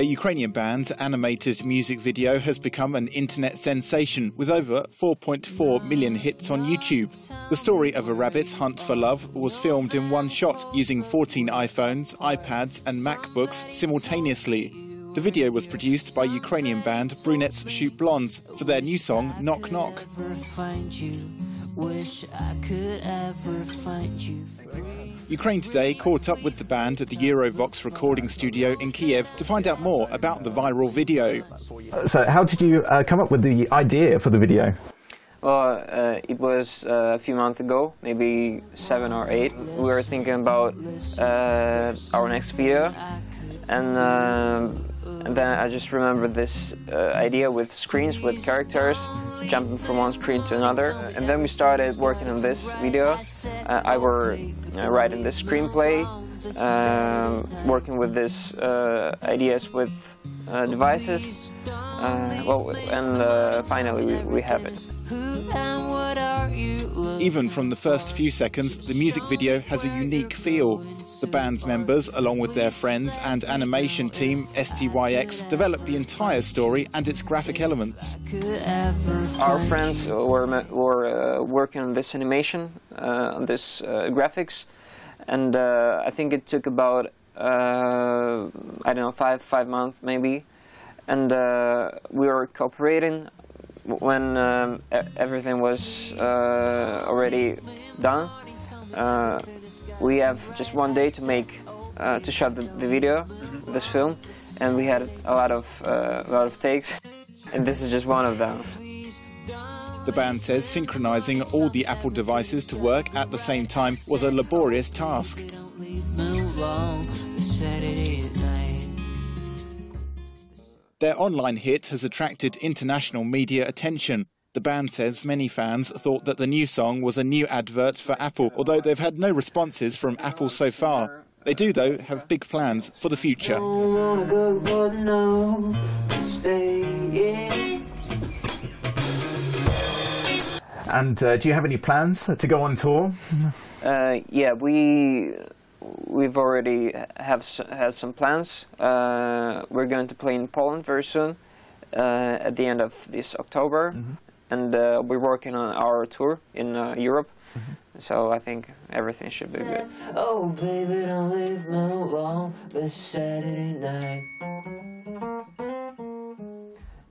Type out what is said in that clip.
A Ukrainian band's animated music video has become an internet sensation with over 4.4 million hits on YouTube. The story of a rabbit's hunt for love was filmed in one shot using 14 iPhones, iPads and MacBooks simultaneously. The video was produced by Ukrainian band Brunettes Shoot Blondes for their new song Knock Knock. Ukraine Today caught up with the band at the Eurovox recording studio in Kiev to find out more about the viral video. So how did you come up with the idea for the video? Well, it was a few months ago, maybe 7 or 8. We were thinking about our next video, and then I just remembered this idea with screens, with characters, jumping from one screen to another. And then we started working on this video. I were writing this screenplay, working with these ideas with devices. Finally we have it. Even from the first few seconds, the music video has a unique feel. The band's members, along with their friends and animation team, STYX, developed the entire story and its graphic elements. Our friends were working on this animation, on this graphics, and I think it took about, I don't know, five months maybe. And we were cooperating when everything was already done. We have just one day to make to shot the video, this film, and we had a lot of takes, and this is just one of them. The band says synchronizing all the Apple devices to work at the same time was a laborious task. Their online hit has attracted international media attention. The band says many fans thought that the new song was a new advert for Apple, although they've had no responses from Apple so far. They do, though, have big plans for the future. And do you have any plans to go on tour? Yeah, we've already have some plans. We're going to play in Poland very soon, at the end of this October, and we're working on our tour in Europe. So I think everything should be good. Oh baby, don't leave me alone this Saturday night.